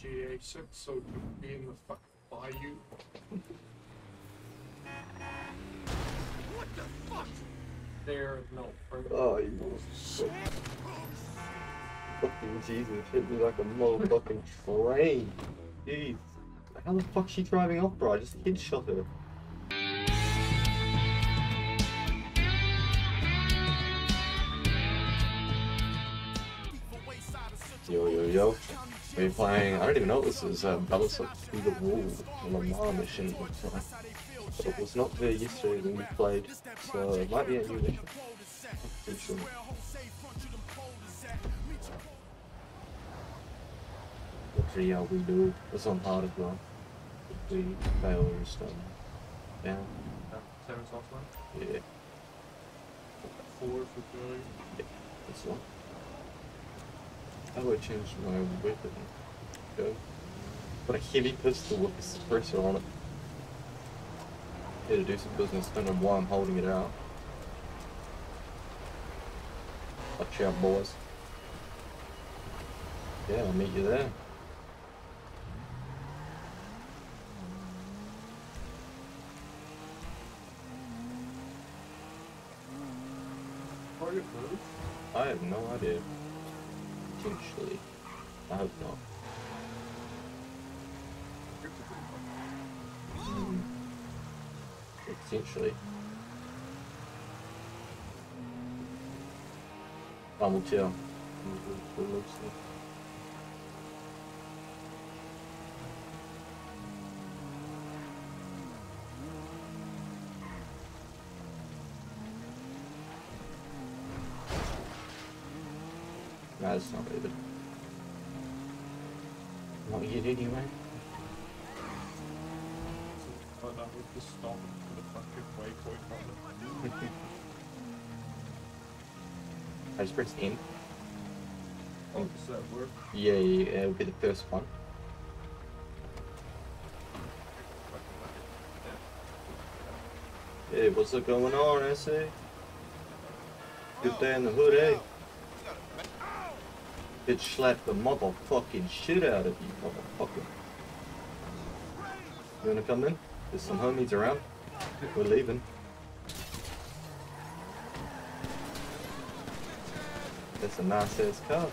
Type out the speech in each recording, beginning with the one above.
5 and GA6, so it could be in the fucking bayou. What the fuck? There, no. Oh, you motherfucker. Fucking Jesus, hit me like a motherfucking train. Jeez. How the fuck's she driving off, bro? I just headshot her. Yo, yo, yo. We're playing, I don't even know what this is, Battlestar Through the Wall on the Mars mission. But it was not there yesterday when we played, so it might be a new mission. Pretty sure. Let's see how we do. It's on hard as well. If we fail, we're just down. Seven's offline? Yeah. 4 if we're doing. Yeah, that's one. How do I change my weapon? Go. Got a heavy pistol with a suppressor on it. Here to do some business, don't know why I'm holding it out. Watch out, boys. Yeah, I'll meet you there. Are you close? I have no idea. Potentially. I hope not. Potentially. I will tell. Nah, it's not really good. Not yet anyway. But I would just stop for the fucking waypoint problem. I just pressed M. Oh, does that work? Yeah, yeah, it would be the first one. Hey, what's up going on, I see? Good day in the hood, eh? It slapped the motherfucking shit out of you, motherfucker. You wanna come in? There's some homies around. We're leaving. That's a nice ass car.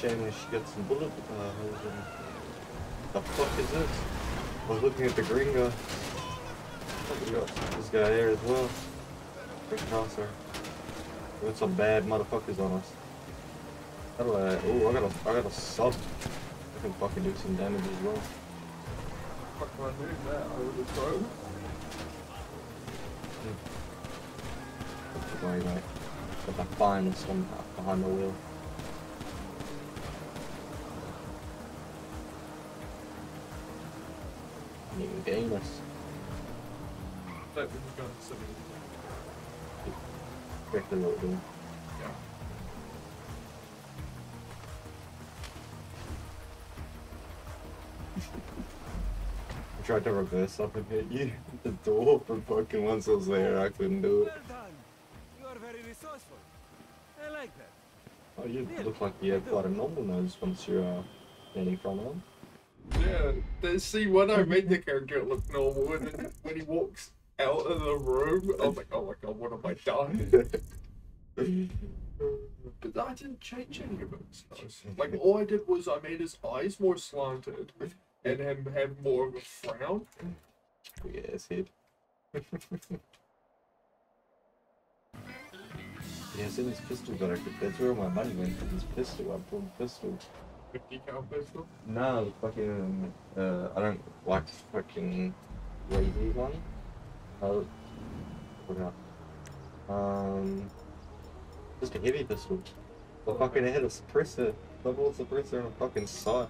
Shame that she got some bullet holes in it. The fuck is this? I was looking at the green guy. We got this guy here as well. Great car, sir. We got some bad motherfuckers on us. How do I? Oh, I got a sub. I can fucking do some damage as well. What the fuck can I do now? I would have thrown. Don't worry, mate. Got the finest one behind the wheel. I need to gain this. That was going to something. Correct the little door. Yeah. I tried to reverse up and hit you at the door, but fucking once I was there, I couldn't do it. Well, you are very resourceful. I like that. Oh, you look like you have quite a normal nose once you're standing from him. Yeah, see, when I made the character it looked normal, and then when he walks out of the room, I was like, oh my god, what have I done? But I didn't change any of his nose. Like, all I did was I made his eyes more slanted. And him have more of a frown? Yeah, his head. Yeah, it's in his pistol that I could. That's where my money went from his pistol. I pulled the pistol. 50 cal pistol? No, fucking. I don't like fucking lazy one. Oh. What not? Just a heavy pistol. I fucking had a suppressor. Double suppressor on a fucking sight.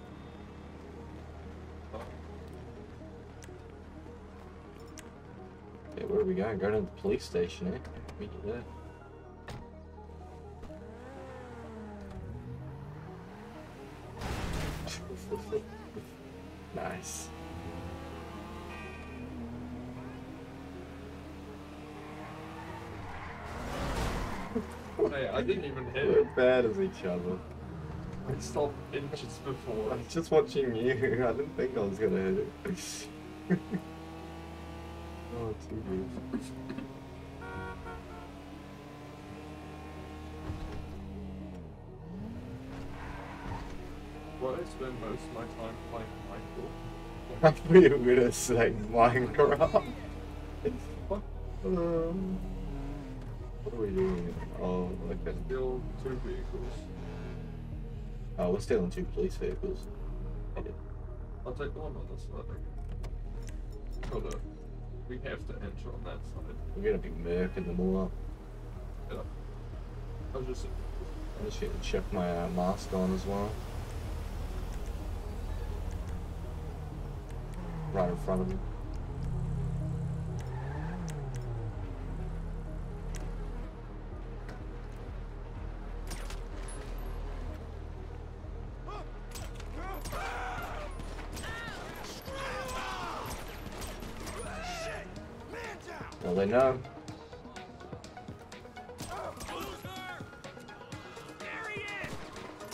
Yeah, where are we going? Going to the police station, eh? We get there. Nice. Hey, I didn't even hit it. We're bad as each other. I stopped inches before. I was just watching you. I didn't think I was gonna hit it. Oh, too good. What I spend most of my time playing Minecraft. I thought you were gonna say Minecraft. What? What are we doing? Oh, okay. Build two vehicles. Oh, we're stealing two police vehicles. I did. I'll take the one on this side. Hold up. We have to enter on that side. We're gonna be murking them all up. Yeah. I just need to check my mask on as well. Right in front of me. They know. There he is.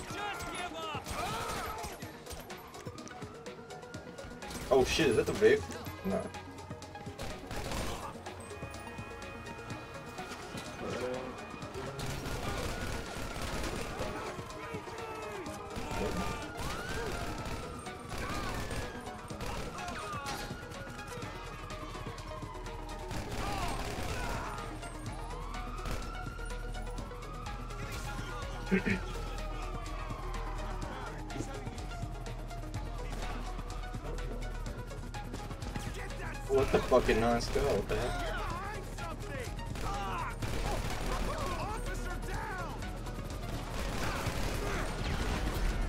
Just give up. Oh shit, is that the vape? No. What the fucking nice girl, what the heck?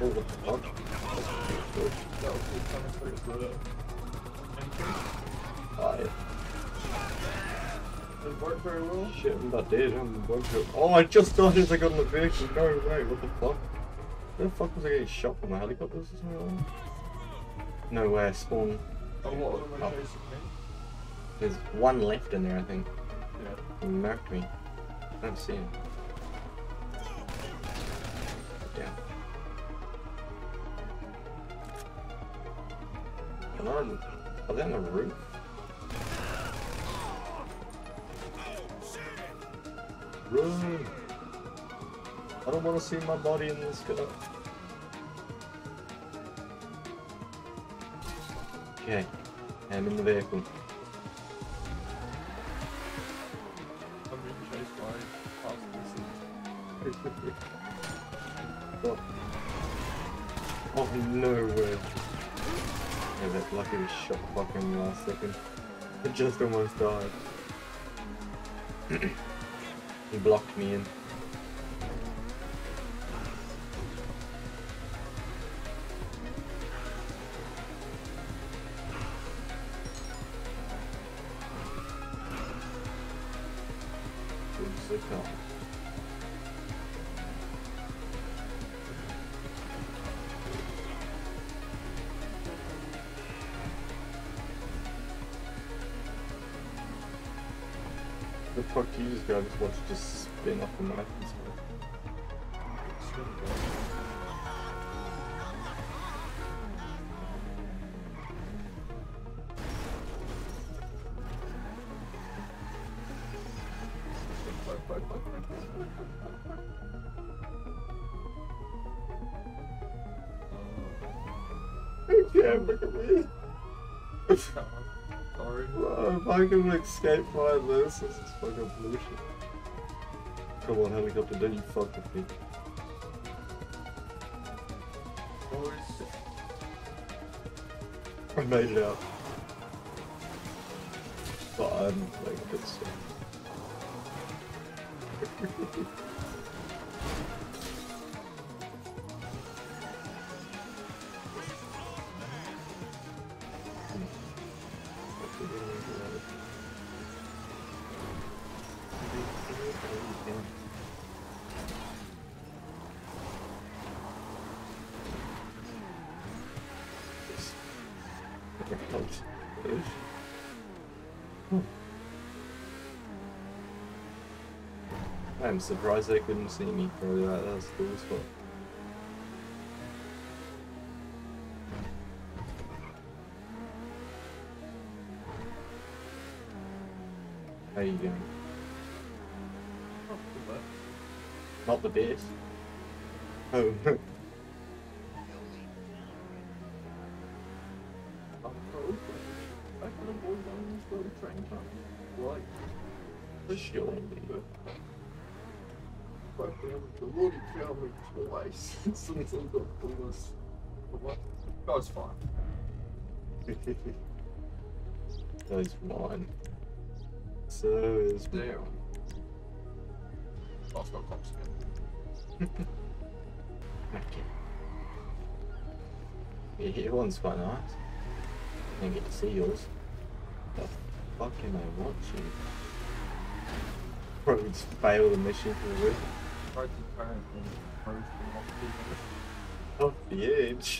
Oh, what the fuck? Oh, yeah. It worked very well? Shit, I'm not dead, I'm bugged. Oh, I just died as I got in the vehicle, no way, what the fuck? Where the fuck was I getting shot from my helicopters or something? No way, I spawned. Oh, what am I chasing me? There's one left in there, I think. Yeah. He marked me. I don't see him. Yeah. Are they on the roof? Run! I don't want to see my body in this guy. Okay, I'm in the vehicle. I'm being chased by half of this. What? Oh, no way. Yeah, that lucky shot fucking last second. I just almost died. He blocked me in. The fuck do you just go? I just want to just spin off the knife and stuff. Yeah, look at me. Sorry. Bro, if I can escape by this is fucking bullshit. Come on, helicopter, don't you fuck with me. Oh, shit. I made it out. But I'm like this. I'm surprised they couldn't see me, bro. That was cool as fuck. How are you doing? Oh, good work. Not the base. Oh. That's fine. That's mine. So is there. I've got cops again. Okay. Your one's quite nice. I didn't get to see yours. What the fuck am I watching? Probably just fail the mission for the river. Tried to turn and rose from off the edge. Off the edge?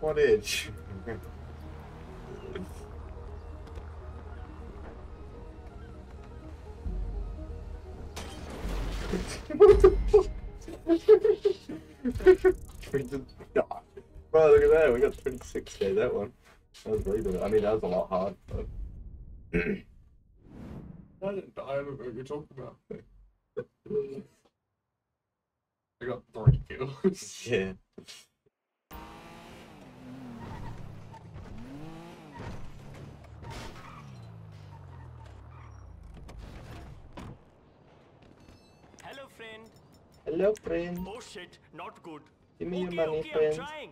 What edge? What the fuck? We did not. Well, look at that, we got 36k that one. That was really good. I mean, that was a lot hard, but. I didn't die, I don't know what you're talking about. I got 3 kills. Yeah. Hello, friend. Oh shit, not good. Give me your money, friend. I'm trying.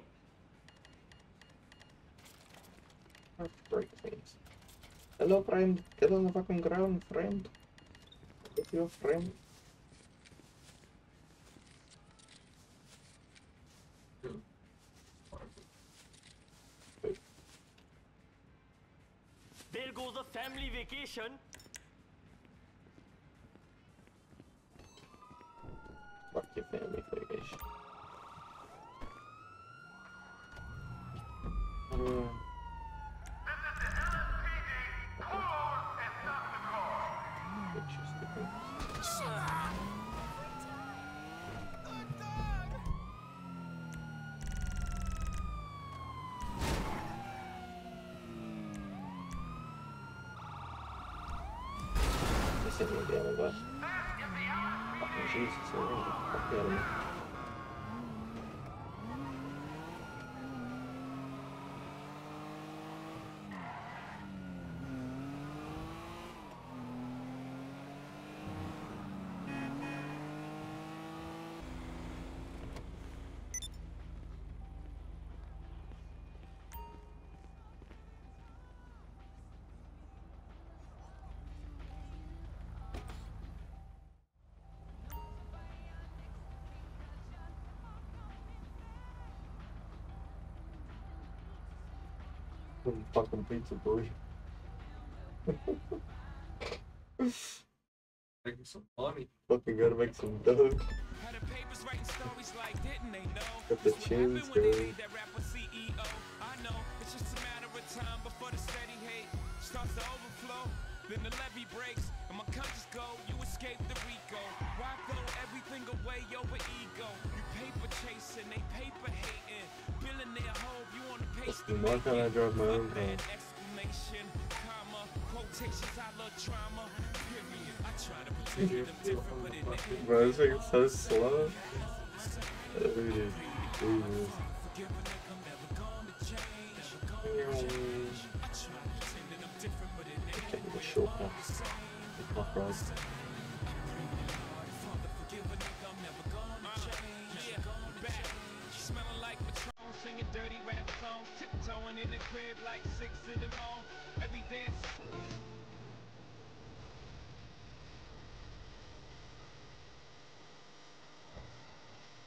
I'll break things. Hello, friend. Get on the fucking ground, friend. Get your friend. There goes a family vacation. Fuck your family vacation. Fucking pizza boy. Making some money. Fucking gotta make some dough. Got the tunes going. I know it's just a matter of time before the steady hate starts to overflow. Then the levee breaks and my conscience go. You escape the Rico. Why throw everything away over ego? You paper chasing, they paper hating. Billing their hope, you on the pace. Why can't I drive my own car? Exclamation, comma, quotations, I love trauma. Period. I try to protect them different, but it bro, this thing's so slow. Dude, Jesus. Short path. It's not right. Smelling like Patron, singing dirty rap song, tiptoeing in the crib like 6 in the morning. Every dance.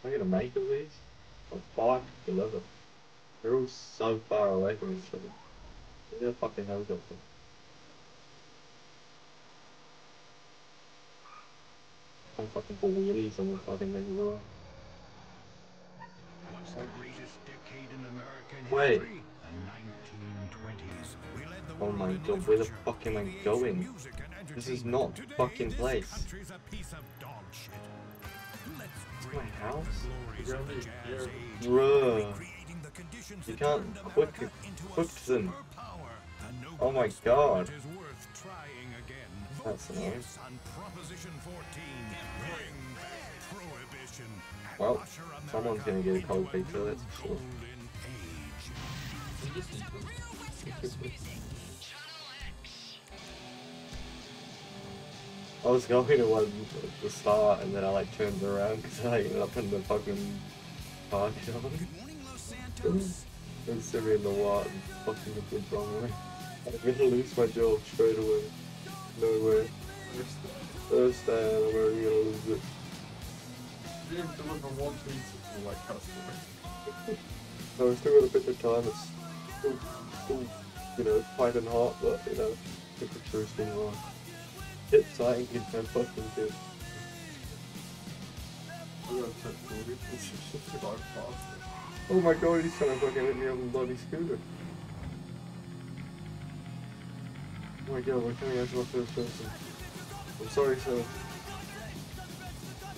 Am I gonna make all these? I'm 5 to 11. They're all so far away from each other. Where the fuck they know them from? I'm fucking full wheelies on the fucking thing as well. What's the greatest decade in American history? The 1920s. We led the world. Oh my god, where the fuck am I going? This is not the fucking place. This piece of dog shit. Let's bring my house? Bruh. He can't click them. Oh my god. That's annoying. Well, someone's gonna get a cold pizza, that's for sure. I was going to one at the start and then I like turned around because I ended up in the fucking park. I'm sitting in the lot and fucking a bit wrong way. I'm gonna lose my job straight away. No way. Thursday and I'm already gonna lose it. Yeah, no, I still got a bit of time. It's still, you know, fighting hard, but you know, it's a true thing. Get sighting and fucking good. Oh my god, he's trying to fucking hit me on the bloody scooter. Oh my god, we're coming out to my first person. I'm sorry, sir.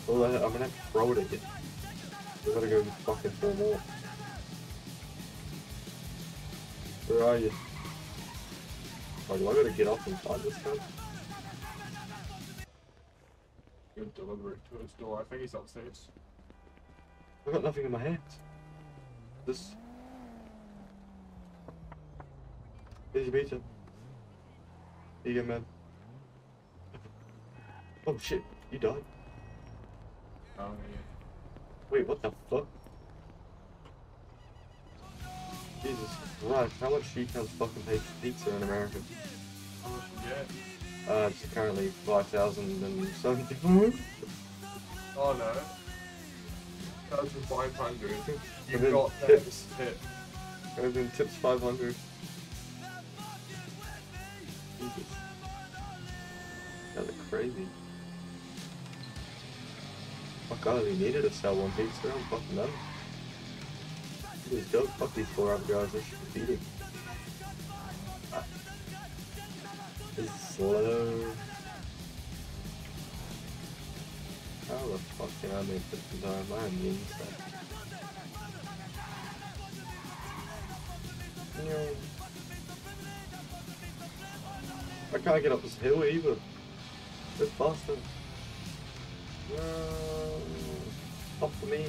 Well, I'm gonna have to throw it again. We gotta go fucking throw more. Where are you? Oh, do I gotta get up and fight this guy? Good delivery to his door. I think he's upstairs. I've got nothing in my hands. This. Here's your pizza. Here you go, man. Oh shit, you died. Oh, yeah. Wait, what the fuck? Jesus Christ, how much do you guys fucking pay for pizza in America? How much you get? It's currently 5,000 and something. Oh no. 1,500. You got tips. Tip. I've been tips 500. Jesus. That's crazy. Oh god, we needed to sell one pizza, I'm fucking done. Please go fuck these 4-up guys, they should be beating. This is slow. How the fuck can I make this entire line the inside? I can't get up this hill either. This bastard. No, off for me.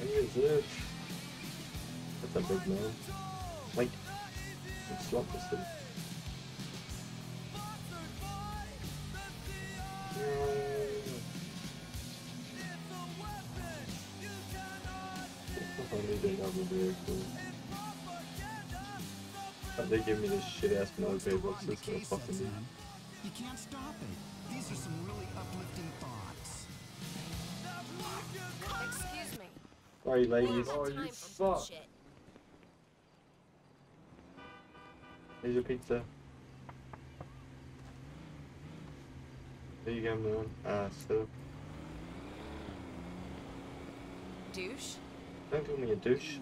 I need a zilch. That's a big man. Like, I'm slot this thing. I need another vehicle. But they give me this shit ass motivated box, this gonna fucking be. You can't stop it. These are some really uplifting thoughts. Excuse me. Sorry, ladies. Oh, you suck. Here's your pizza. There you go, man. Still. Douche? Don't call me a douche.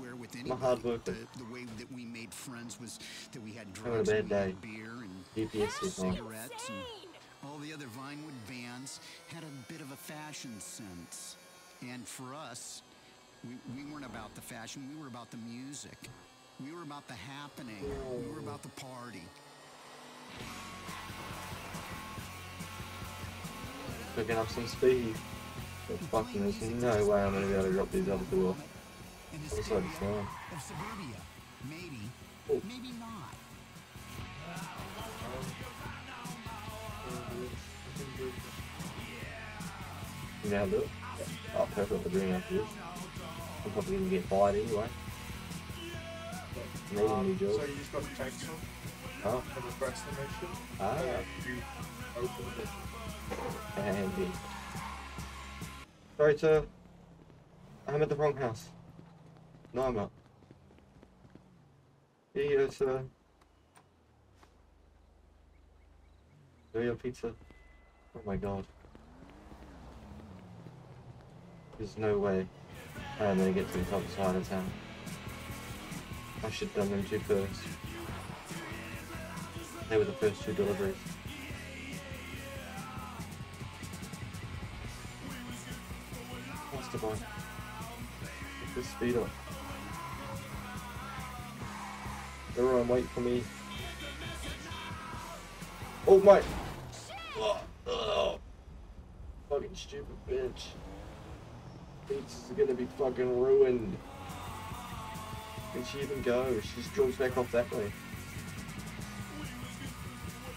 I'm a hard worker. The way that we made friends was that we had drugs, we had beer, and cigarettes, and all the other Vinewood bands had a bit of a fashion sense. And for us, we weren't about the fashion, we were about the music. We were about the happening, we were about the party. Picking up some speed. But fucking, there's no way I'm gonna be able to drop these other two off. Of suburbia. Maybe, oh. Maybe not. You know how to do it? Yeah. Oh, perfect for doing after this. I'm probably going to get fired anyway. Maybe new job. So you just got a chainsaw? Huh? For the breast animation? Ah. You open it. And in. Sorry, sir. I'm at the wrong house. No, I'm not. Here you go, sir. There you go, pizza. Oh my god. There's no way I'm gonna get to the top side of town. I should have done them two first. They were the first two deliveries. What's the point? Get this speed up. Everyone wait for me. Oh my! Oh, oh. Fucking stupid bitch. Pizza's gonna be fucking ruined. Can she even go? She just jumps back off that way.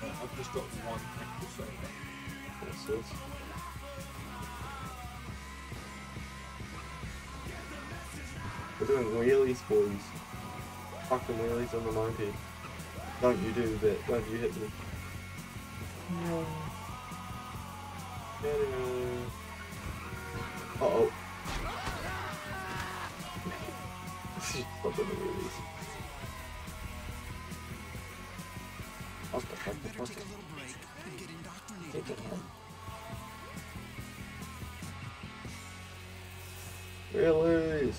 I've just got one so that's it. We're doing wheelies, boys. Fucking wheelies on the monkey. Don't you do that. Don't you hit me. No. Uh-oh. She's fucking wheelies. What the fuck? What the fuck? Take it home. Wheelies!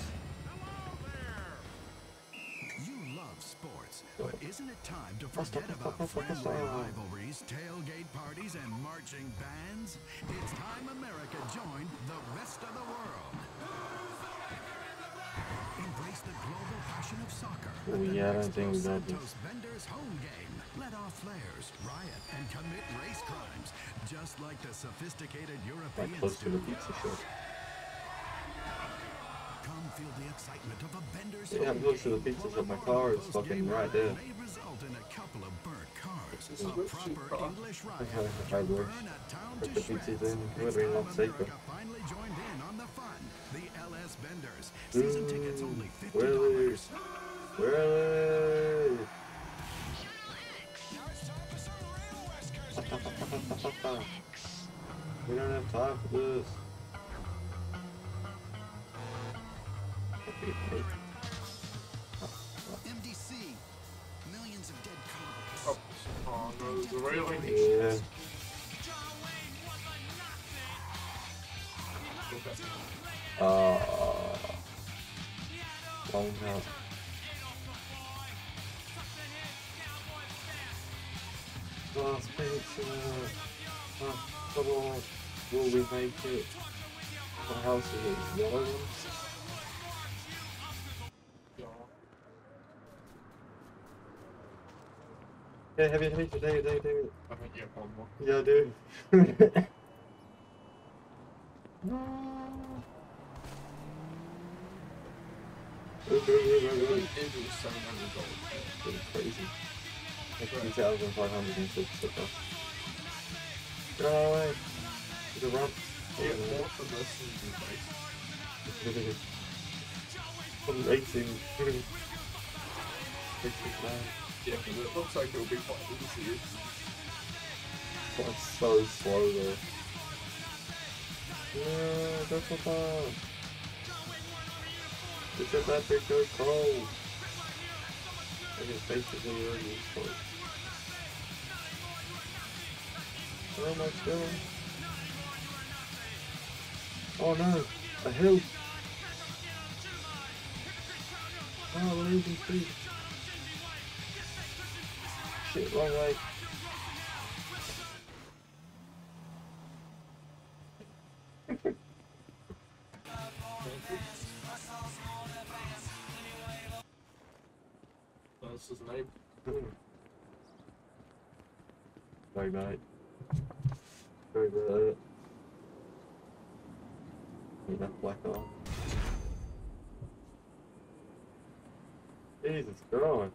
But isn't it time to forget about friendly rivalries, tailgate parties, and marching bands? It's time America joined the rest of the world. Embrace the global passion of soccer. Yeah, I don't think we got this. Vendors home game. Let off flares, riot, and commit race crimes, just like the sophisticated Europeans. Right close to the pizza shop. Feel the excitement of a vendor's yeah, I'm close to the pizzas of my car is fucking right there. This is what she thought. I had a high door. Put the pizzas in. It would be not safer. Really? Really? We don't have time for this. MDC, millions of dead cops. Oh, the railing. Yeah. Oh no. Last pizza. Come on. Will we make it? The house is yellow. Yeah, have you had it today? I think you have one more. Yeah, I do. $700. It's crazy. It's 2,506 so far. Get out of the way. It's a run. You get more for this than you from 18. 69. Yeah, but it looks like it'll be quite easy. That's so slow though. Yeah, go for that. It's just that big goes cold. I guess basically already is cold. Where am I going? Oh no, a hill! Oh, lazy feet. Shit, wrong way. That's his name. Sorry, mate. Sorry about that. Need that black on. Jesus Christ.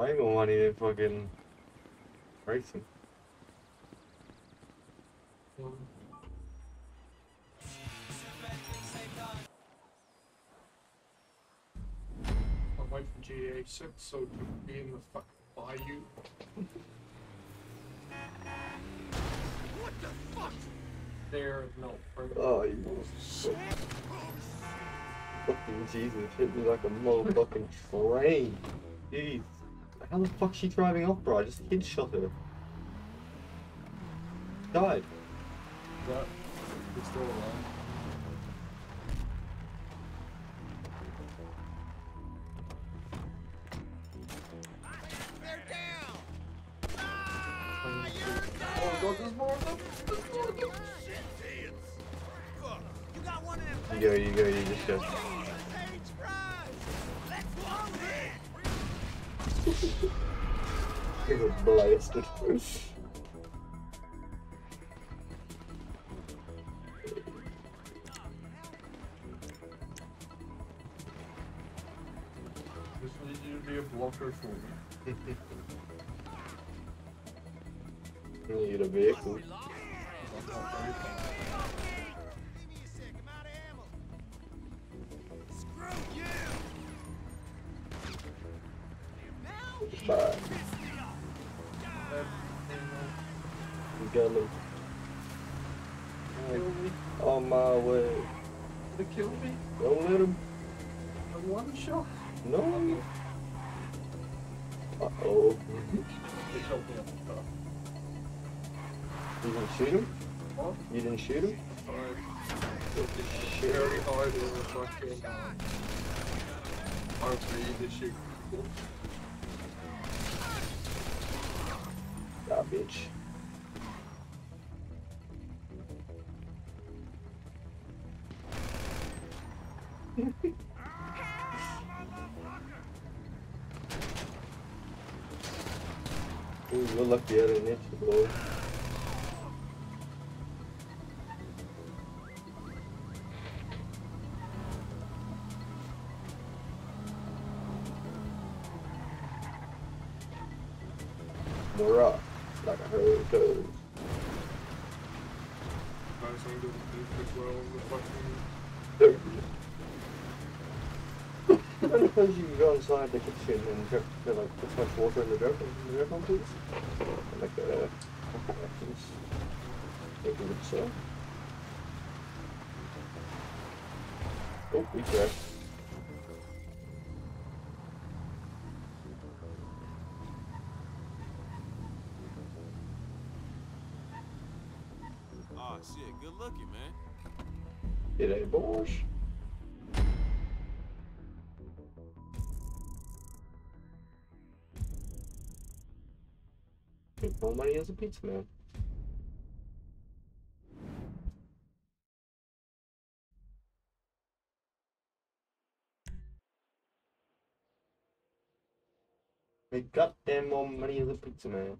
I ain't got money to fucking racing. I'm waiting for GTA 6 so it could be in the fucking bayou. What the fuck? They're not perfect. Oh, you motherfucker. Fucking Jesus, hit me like a motherfucking train. Jeez. How the fuck's she driving off, bro? I just headshot her. Died. Yeah, it's still alive. They're down! Ah, you're down! Oh God, there's more of them! There's more of them! Shit, you got one of them! You go, you just go. Let's go! He was blasted. Just need you to be a blocker for me. Need a vehicle. Bye. You got me. Kill me. On my way. They kill me. Don't let him. I want a shot. No. Uh oh. You didn't shoot him? What? You didn't shoot him? Shit. Very hard in the fucking arms where you did shoot. Nah, bitch. Ooh, we'll look the other niche to blow. More up. Like a hurricane. I don't suppose you can go inside the kitchen and drip, like put some water in the drip on please? Like the actions. Take a look so. Oh, we crashed. Oh shit, good looking, man. It ain't bullshit. Make more money as a pizza man. Make goddamn more money as a pizza man.